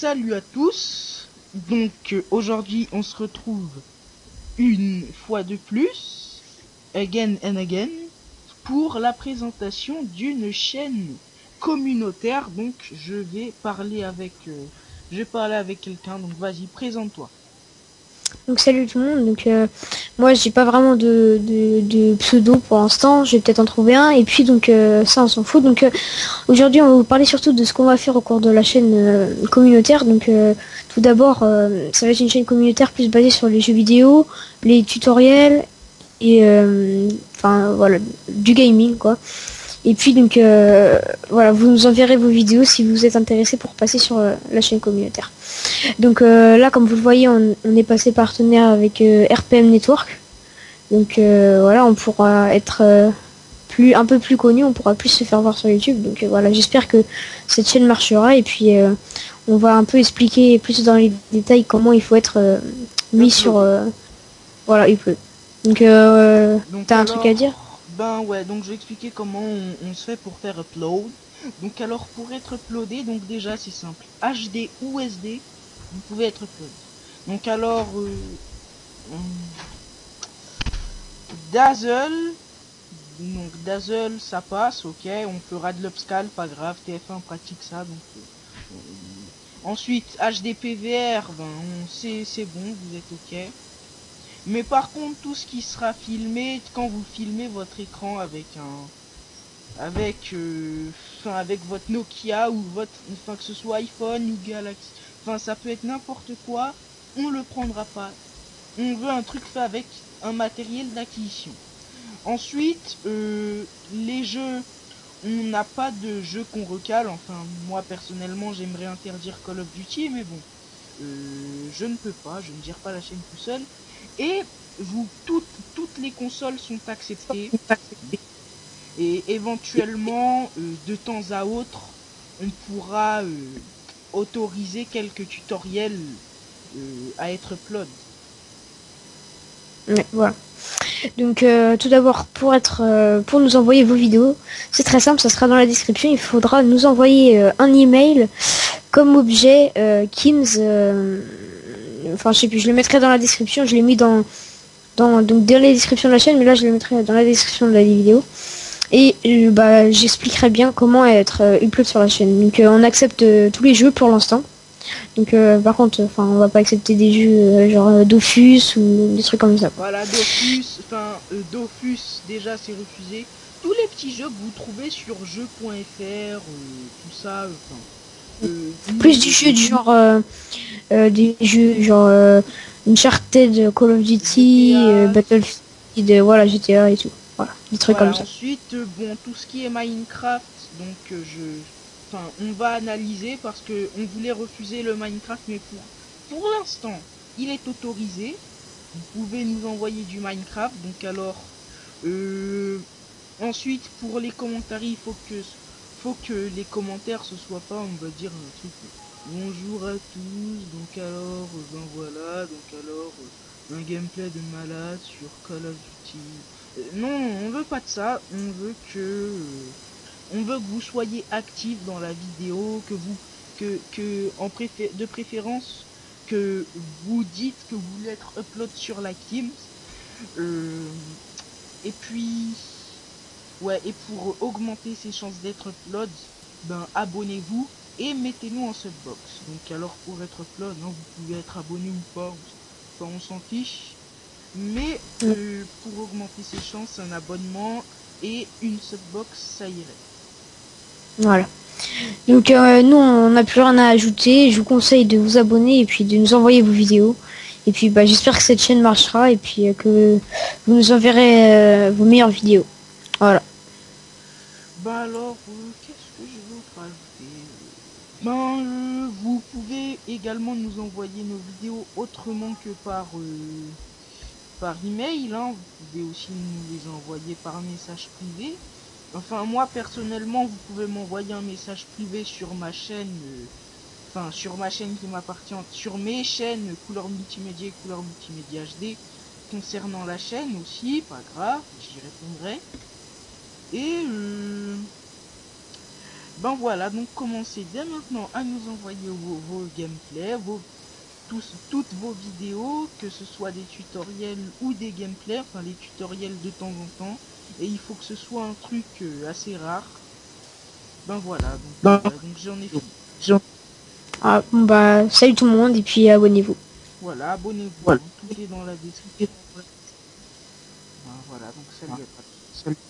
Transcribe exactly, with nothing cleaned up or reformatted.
Salut à tous. Donc euh, aujourd'hui on se retrouve une fois de plus, again and again, pour la présentation d'une chaîne communautaire. Donc je vais parler avec, euh, je vais parler avec quelqu'un. Donc vas-y, présente-toi. Donc salut tout le monde. Donc euh, moi j'ai pas vraiment de, de, de pseudo pour l'instant, je vais peut-être en trouver un et puis donc euh, ça on s'en fout. Donc euh, aujourd'hui on va vous parler surtout de ce qu'on va faire au cours de la chaîne euh, communautaire. Donc euh, tout d'abord euh, ça va être une chaîne communautaire plus basée sur les jeux vidéo, les tutoriels et enfin euh, voilà, du gaming quoi. Et puis donc euh, voilà, vous nous enverrez vos vidéos si vous êtes intéressés pour passer sur euh, la chaîne communautaire. Donc euh, là comme vous le voyez on, on est passé partenaire avec euh, R P M Network. Donc euh, voilà, on pourra être euh, plus un peu plus connu, on pourra plus se faire voir sur YouTube. Donc euh, voilà, j'espère que cette chaîne marchera et puis euh, on va un peu expliquer plus dans les détails comment il faut être euh, mis il sur... Euh, voilà, il pleut. Donc euh, t'as alors... un truc à dire? Ben ouais, donc je vais expliquer comment on, on se fait pour faire upload. Donc alors pour être uploadé, donc déjà c'est simple, H D ou S D, vous pouvez être uploadé. Donc alors euh, on... dazzle, donc dazzle ça passe, ok, on fera de l'upscale, pas grave, T F un pratique ça. Donc euh, ensuite H D P V R, ben on sait, c'est bon, vous êtes ok. Mais par contre tout ce qui sera filmé, quand vous filmez votre écran avec un avec euh, enfin avec votre Nokia ou votre, enfin que ce soit iPhone ou Galaxy, enfin ça peut être n'importe quoi, on le prendra pas. On veut un truc fait avec un matériel d'acquisition. Ensuite euh, les jeux, on n'a pas de jeu qu'on recale. Enfin moi personnellement j'aimerais interdire Call of Duty, mais bon euh, je ne peux pas, je ne gère pas la chaîne tout seul. Et vous, toutes, toutes les consoles sont acceptées. Et éventuellement, euh, de temps à autre, on pourra euh, autoriser quelques tutoriels euh, à être upload. Ouais, voilà. Donc, euh, tout d'abord, pour être, euh, pour nous envoyer vos vidéos, c'est très simple. Ça sera dans la description. Il faudra nous envoyer euh, un email comme objet euh, Kimz. Euh, Enfin, je sais plus, je le mettrai dans la description, je l'ai mis dans, dans, donc, dans la description de la chaîne, mais là je le mettrai dans la description de la vidéo. Et euh, bah, j'expliquerai bien comment être euh, upload sur la chaîne. Donc euh, on accepte euh, tous les jeux pour l'instant. Donc euh, par contre, enfin euh, on va pas accepter des jeux euh, genre euh, dofus ou des trucs comme ça. Voilà, dofus, enfin euh, dofus déjà c'est refusé. Tous les petits jeux que vous trouvez sur jeux point F R, euh, tout ça, enfin... Euh, plus du jeu du genre euh, euh, des jeux genre euh, Uncharted, Call of Duty, euh, Battlefield, voilà, G T A et tout, voilà, des trucs voilà, comme ensuite, ça. Ensuite bon, tout ce qui est Minecraft, donc euh, je enfin on va analyser parce que on voulait refuser le Minecraft, mais pour pour l'instant il est autorisé, vous pouvez nous envoyer du Minecraft. Donc alors euh, ensuite pour les commentaires, il faut que faut que les commentaires ce soit pas, on va dire un truc bonjour à tous, donc alors ben voilà, donc alors un gameplay de malade sur Call of Duty. Euh, non, on veut pas de ça, on veut que euh, on veut que vous soyez actifs dans la vidéo, que vous que que en préfé de préférence que vous dites que vous voulez être upload sur la Kimz. Euh, et puis ouais, et pour augmenter ses chances d'être upload, ben abonnez-vous et mettez-nous en subbox. Donc alors pour être upload, hein, vous pouvez être abonné ou pas, enfin, on s'en fiche. Mais euh, pour augmenter ses chances, un abonnement et une subbox, ça irait. Voilà. Donc euh, nous, on n'a plus rien à ajouter. Je vous conseille de vous abonner et puis de nous envoyer vos vidéos. Et puis bah, j'espère que cette chaîne marchera et puis euh, que vous nous enverrez euh, vos meilleures vidéos. Voilà. Bah alors, euh, qu'est-ce que je veux rajouter? Ben, euh, vous pouvez également nous envoyer nos vidéos autrement que par euh, par email. Hein. Vous pouvez aussi nous les envoyer par message privé. Enfin, moi personnellement, vous pouvez m'envoyer un message privé sur ma chaîne, euh, enfin sur ma chaîne qui m'appartient, sur mes chaînes couleur multimédia et couleur multimédia H D. Concernant la chaîne aussi, pas grave, j'y répondrai. Et euh, Ben voilà, donc commencez dès maintenant à nous envoyer vos, vos gameplays, vos, tous, toutes vos vidéos, que ce soit des tutoriels ou des gameplays, enfin les tutoriels de temps en temps, et il faut que ce soit un truc euh, assez rare. Ben voilà, donc, bon. Voilà, donc j'en ai fini. Ah, bah, salut tout le monde, et puis abonnez-vous. Voilà, abonnez-vous, voilà. Tout est dans la description. Ben voilà, donc salut à tous.